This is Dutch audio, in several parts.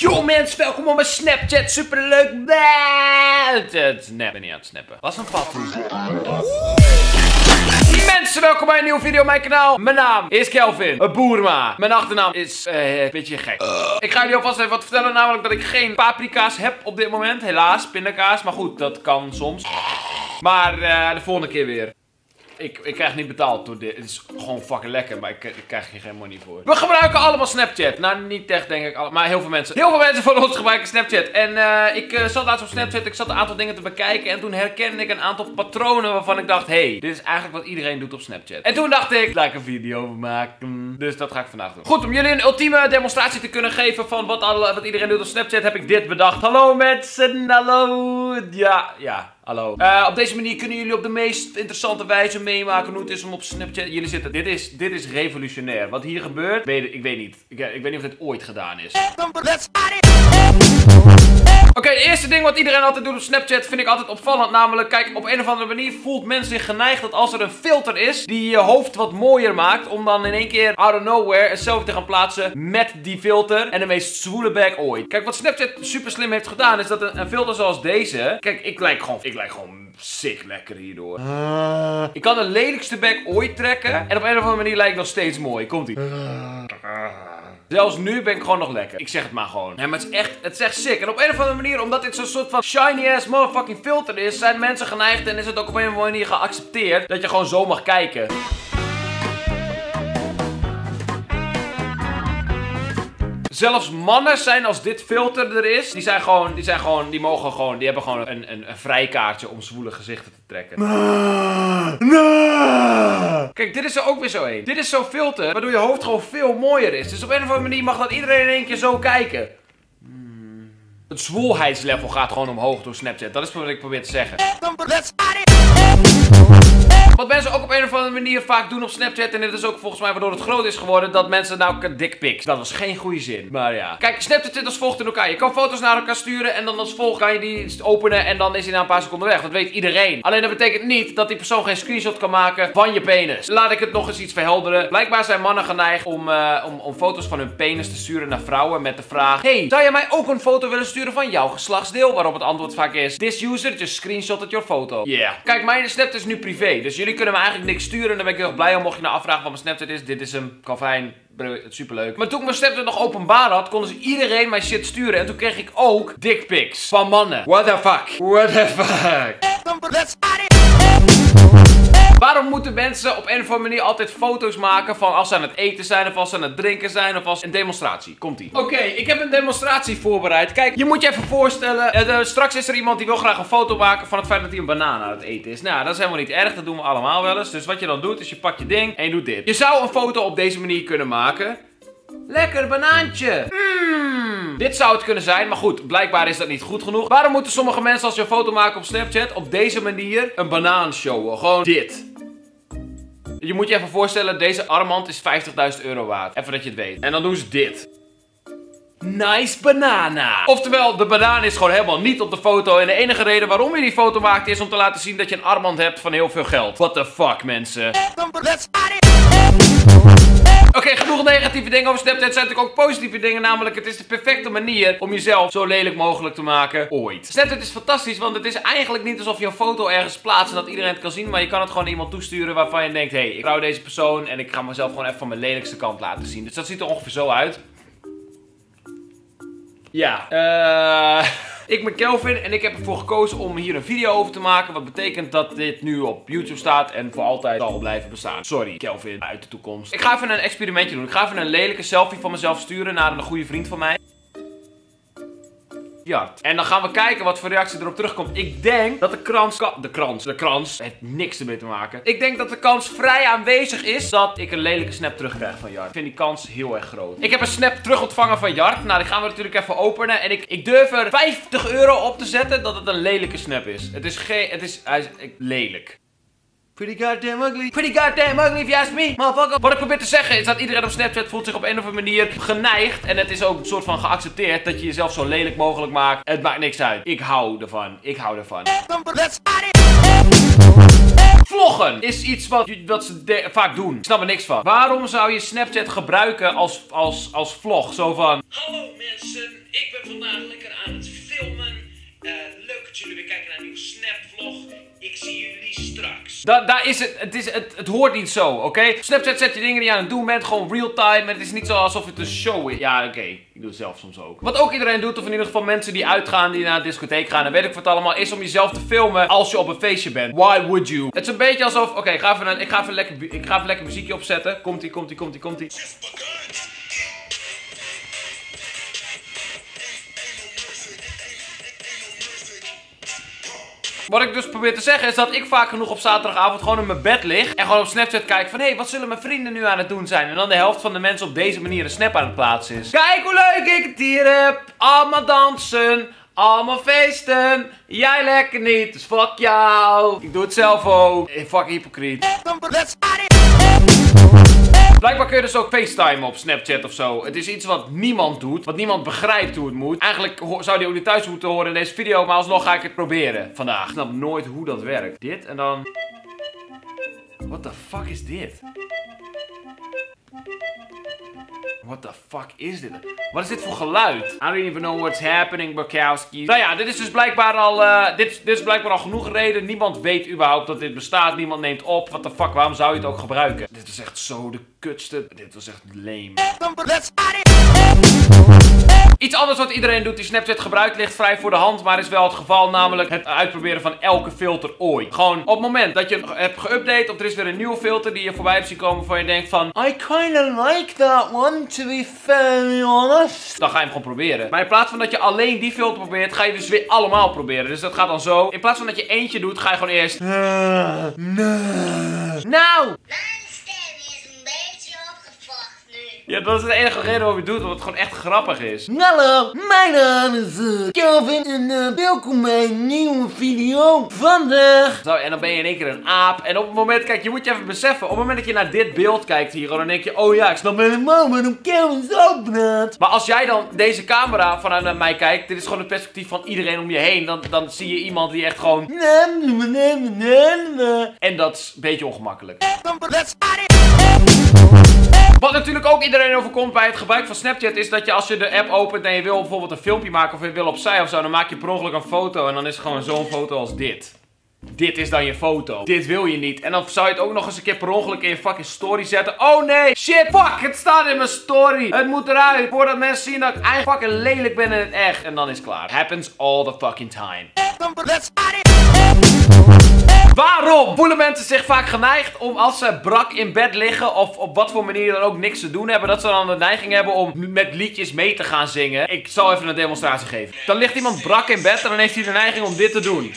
Yo mensen, welkom op mijn Snapchat, superleuk. Ik ben niet aan het snappen. Was een pad. Mensen, welkom bij een nieuwe video op mijn kanaal. Mijn naam is Kelvin Boerma. Mijn achternaam is een beetje gek. Ik ga jullie alvast even wat vertellen, namelijk dat ik geen paprika's heb op dit moment. Helaas, pindakaas, maar goed, dat kan soms. Maar de volgende keer weer. Ik krijg niet betaald door dit. Het is gewoon fucking lekker, maar ik krijg hier geen money voor. We gebruiken allemaal Snapchat. Nou, niet echt denk ik, maar heel veel mensen. Heel veel mensen van ons gebruiken Snapchat. En ik zat laatst op Snapchat, ik zat een aantal dingen te bekijken. En toen herkende ik een aantal patronen waarvan ik dacht, hé, dit is eigenlijk wat iedereen doet op Snapchat. En toen dacht ik, laat ik een video maken. Dus dat ga ik vandaag doen. Goed, om jullie een ultieme demonstratie te kunnen geven van wat iedereen doet op Snapchat, heb ik dit bedacht. Hallo mensen, hallo. Ja. Hallo. Op deze manier kunnen jullie op de meest interessante wijze meemaken hoe het is om op Snapchat. Jullie zitten. Dit is revolutionair. Wat hier gebeurt, ik weet niet. Ik weet niet of dit ooit gedaan is. Oké, het eerste ding wat iedereen altijd doet op Snapchat vind ik altijd opvallend. Namelijk, kijk, op een of andere manier voelt mensen zich geneigd dat als er een filter is die je hoofd wat mooier maakt, om dan in één keer out of nowhere een selfie te gaan plaatsen met die filter en de meest zwoele bag ooit. Kijk, wat Snapchat super slim heeft gedaan is dat een filter zoals deze... Kijk, ik lijk gewoon sick lekker hierdoor. Ik kan de lelijkste bag ooit trekken en op een of andere manier lijkt ik nog steeds mooi. Komt-ie. Zelfs nu ben ik gewoon nog lekker. Ik zeg het maar gewoon. Nee, maar het is echt sick. En op een of andere manier, omdat dit zo'n soort van shiny ass motherfucking filter is, zijn mensen geneigd en is het ook op een of andere manier geaccepteerd dat je gewoon zo mag kijken. Zelfs mannen zijn, als dit filter er is, die hebben gewoon een vrijkaartje om zwoele gezichten te trekken. Kijk, dit is er ook weer zo één. Dit is zo'n filter waardoor je hoofd gewoon veel mooier is. Dus op een of andere manier mag dat iedereen in één keer zo kijken. Het zwoelheidslevel gaat gewoon omhoog door Snapchat. Dat is wat ik probeer te zeggen. Wat mensen ook op een of andere manier vaak doen op Snapchat, en dit is ook volgens mij waardoor het groot is geworden, dat mensen nou dickpics. Dat was geen goede zin, maar ja. Kijk, Snapchat zit als volgt in elkaar. Je kan foto's naar elkaar sturen en dan als volgt kan je die openen en dan is hij na een paar seconden weg. Dat weet iedereen. Alleen dat betekent niet dat die persoon geen screenshot kan maken van je penis. Laat ik het nog eens iets verhelderen. Blijkbaar zijn mannen geneigd om foto's van hun penis te sturen naar vrouwen met de vraag: hey, zou je mij ook een foto willen sturen van jouw geslachtsdeel? Waarop het antwoord vaak is: this user just screenshotted your photo. Yeah. Kijk, mijn Snapchat is nu privé, dus jullie kunnen me eigenlijk niks sturen. Daar ben ik heel erg blij om. Mocht je nou afvragen wat mijn Snapchat is, dit is hem. Calvin, superleuk. Maar toen ik mijn Snapchat nog openbaar had, konden ze iedereen mijn shit sturen. En toen kreeg ik ook dickpics van mannen. What the fuck? What the fuck? Let's party. Waarom moeten mensen op een of andere manier altijd foto's maken van als ze aan het eten zijn, of als ze aan het drinken zijn, of als een demonstratie? Komt-ie. Oké, ik heb een demonstratie voorbereid. Kijk, je moet je even voorstellen, straks is er iemand die wil graag een foto maken van het feit dat hij een banaan aan het eten is. Nou, dat is helemaal niet erg, dat doen we allemaal wel eens. Dus wat je dan doet, is je pakt je ding en je doet dit. Je zou een foto op deze manier kunnen maken. Lekker banaantje. Dit zou het kunnen zijn, maar goed, blijkbaar is dat niet goed genoeg. Waarom moeten sommige mensen als je een foto maken op Snapchat op deze manier een banaan showen? Gewoon dit. Je moet je even voorstellen, deze armband is €50.000 waard. Even dat je het weet. En dan doen ze dit. Nice banana. Oftewel, de banaan is gewoon helemaal niet op de foto. En de enige reden waarom je die foto maakt is om te laten zien dat je een armband hebt van heel veel geld. What the fuck, mensen. Oké, genoeg negatieve dingen over Snapchat. Zijn natuurlijk ook positieve dingen, namelijk het is de perfecte manier om jezelf zo lelijk mogelijk te maken ooit. Snapchat is fantastisch, want het is eigenlijk niet alsof je een foto ergens plaatst en dat iedereen het kan zien, maar je kan het gewoon iemand toesturen waarvan je denkt, hey, ik trouw deze persoon en ik ga mezelf gewoon even van mijn lelijkste kant laten zien. Dus dat ziet er ongeveer zo uit. Ja, ik ben Kelvin en ik heb ervoor gekozen om hier een video over te maken. Wat betekent dat dit nu op YouTube staat en voor altijd zal blijven bestaan. Sorry, Kelvin, uit de toekomst. Ik ga even een experimentje doen. Ik ga even een lelijke selfie van mezelf sturen naar een goede vriend van mij. Jart. En dan gaan we kijken wat voor reactie erop terugkomt. Ik denk dat de krans heeft niks ermee te maken. Ik denk dat de kans vrij aanwezig is dat ik een lelijke snap terugkrijg van Jart. Ik vind die kans heel erg groot. Ik heb een snap terug ontvangen van Jart. Nou, die gaan we natuurlijk even openen. En ik durf er €50 op te zetten dat het een lelijke snap is. Het is geen... Hij is lelijk. Pretty goddamn ugly. Pretty goddamn ugly if you ask me, motherfucker. Wat ik probeer te zeggen is dat iedereen op Snapchat voelt zich op een of andere manier geneigd. En het is ook een soort van geaccepteerd dat je jezelf zo lelijk mogelijk maakt. Het maakt niks uit. Ik hou ervan. Ik hou ervan. Vloggen is iets wat ze vaak doen. Ik snap er niks van. Waarom zou je Snapchat gebruiken als vlog? Zo van... Hallo mensen, ik ben vandaag lekker aan het filmen. Leuk dat jullie weer kijken naar een nieuwe Snap-vlog. Ik zie jullie straks. Daar is het. Het hoort niet zo, oké? Okay? Snapchat zet je dingen die je aan het doen bent. Gewoon real-time. En het is niet zo alsof het een show is. Ja, oké. Ik doe het zelf soms ook. Wat ook iedereen doet, of in ieder geval mensen die uitgaan, die naar een discotheek gaan, en weet ik wat allemaal, is om jezelf te filmen als je op een feestje bent. Why would you? Het is een beetje alsof... Oké, ik ga even lekker muziekje opzetten. Komt-ie. Wat ik dus probeer te zeggen is dat ik vaak genoeg op zaterdagavond gewoon in mijn bed lig. En gewoon op Snapchat kijk van, hé, wat zullen mijn vrienden nu aan het doen zijn? En dan de helft van de mensen op deze manier een snap aan het plaatsen is. Kijk hoe leuk ik het hier heb. Allemaal dansen. Allemaal feesten. Jij lekker niet. Dus fuck jou. Ik doe het zelf ook. Fuck hypocriet. Let's party. Blijkbaar kun je dus ook FaceTime op Snapchat of zo. Het is iets wat niemand doet. Wat niemand begrijpt hoe het moet. Eigenlijk zou die ook niet thuis moeten horen in deze video. Maar alsnog ga ik het proberen vandaag. Ik snap nooit hoe dat werkt. Dit en dan... What the fuck is dit? What the fuck is dit? Wat is dit voor geluid? I don't even know what's happening, Bukowski. Nou ja, dit is dus blijkbaar al... dit is blijkbaar al genoeg reden. Niemand weet überhaupt dat dit bestaat. Niemand neemt op. What the fuck, waarom zou je het ook gebruiken? Dit was echt zo de kutste. Dit was echt lame. Iets anders wat iedereen doet die Snapchat gebruikt ligt vrij voor de hand, maar is wel het geval, namelijk het uitproberen van elke filter ooit. Gewoon op het moment dat je hebt geüpdate of er is weer een nieuwe filter die je voorbij hebt zien komen van je denkt van I kinda like that one to be fairly honest. Dan ga je hem gewoon proberen. Maar in plaats van dat je alleen die filter probeert, ga je dus weer allemaal proberen. Dus dat gaat dan zo. In plaats van dat je eentje doet, ga je gewoon eerst Nou! Ja, dat is de enige reden waarom je het doet, omdat het gewoon echt grappig is. Hallo, mijn naam is Kelvin en welkom bij een nieuwe video vandaag. Zo, en dan ben je in één keer een aap. En op het moment, kijk, je moet je even beseffen, op het moment dat je naar dit beeld kijkt hier, dan denk je, oh ja, ik snap helemaal waarom Kelvin zo praat. Maar als jij dan deze camera vanuit naar mij kijkt, dit is gewoon het perspectief van iedereen om je heen, dan zie je iemand die echt gewoon... En dat is een beetje ongemakkelijk. Let's party! Wat natuurlijk ook iedereen overkomt bij het gebruik van Snapchat is dat je als je de app opent en je wil bijvoorbeeld een filmpje maken of je wil opzij of zo, dan maak je per ongeluk een foto en dan is het gewoon zo'n foto als dit. Dit is dan je foto. Dit wil je niet. En dan zou je het ook nog eens een keer per ongeluk in je fucking story zetten. Oh nee! Shit! Fuck! Het staat in mijn story! Het moet eruit! Voordat mensen zien dat ik eigenlijk fucking lelijk ben in het echt. En dan is het klaar. Happens all the fucking time. Let's party! Waarom voelen mensen zich vaak geneigd om als ze brak in bed liggen of op wat voor manier dan ook niks te doen hebben, dat ze dan de neiging hebben om met liedjes mee te gaan zingen? Ik zal even een demonstratie geven. Dan ligt iemand brak in bed en dan heeft hij de neiging om dit te doen.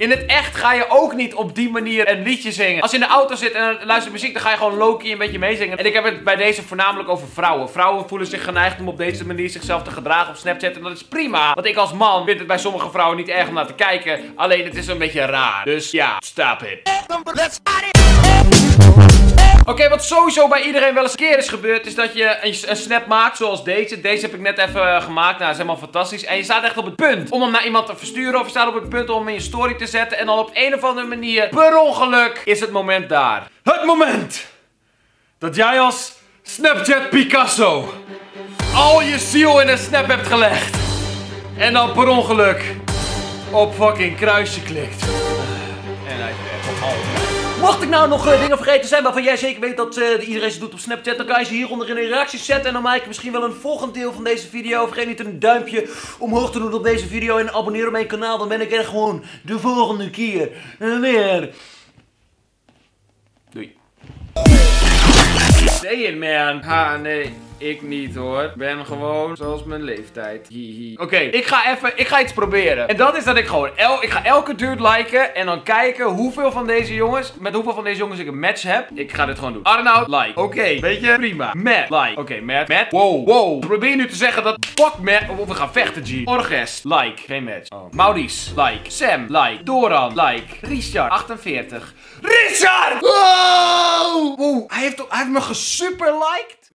In het echt ga je ook niet op die manier een liedje zingen. Als je in de auto zit en luistert muziek, dan ga je gewoon low-key een beetje meezingen. En ik heb het bij deze voornamelijk over vrouwen. Vrouwen voelen zich geneigd om op deze manier zichzelf te gedragen op Snapchat. En dat is prima. Want ik als man vind het bij sommige vrouwen niet erg om naar te kijken. Alleen het is een beetje raar. Dus ja, stop it. Let's party! Oké, wat sowieso bij iedereen wel eens een keer is gebeurd, is dat je een snap maakt zoals deze. Deze heb ik net even gemaakt, nou, is helemaal fantastisch. En je staat echt op het punt om hem naar iemand te versturen, of je staat op het punt om hem in je story te zetten. En dan op een of andere manier, per ongeluk, is het moment daar. Het moment dat jij als Snapchat Picasso al je ziel in een snap hebt gelegd. En dan per ongeluk op fucking kruisje klikt. En hij zegt, oh. Mocht ik nou nog dingen vergeten zijn waarvan jij zeker weet dat iedereen ze doet op Snapchat, dan kan je ze hieronder in de reacties zetten. En dan maak ik misschien wel een volgend deel van deze video. Vergeet niet een duimpje omhoog te doen op deze video en abonneer op mijn kanaal. Dan ben ik er gewoon de volgende keer weer. Doei. Say it, man. Ha, nee. Ik niet hoor. Ik ben gewoon zoals mijn leeftijd. Hihi. Oké, ik ga iets proberen. En dat is dat ik gewoon ik ga elke dude liken. En dan kijken hoeveel van deze jongens, met hoeveel van deze jongens ik een match heb. Ik ga dit gewoon doen. Arnoud, like. Oké, weet je? Prima. Matt, like. Oké, Matt. Matt. Wow, wow. Probeer nu te zeggen dat... Fuck Matt. Oh, we gaan vechten, G. Orges, like. Geen match. Oh. Maurice, like. Sam, like. Doran, like. Richard, 48. Richard! Wow! Wow. Hij heeft me gesuperliked.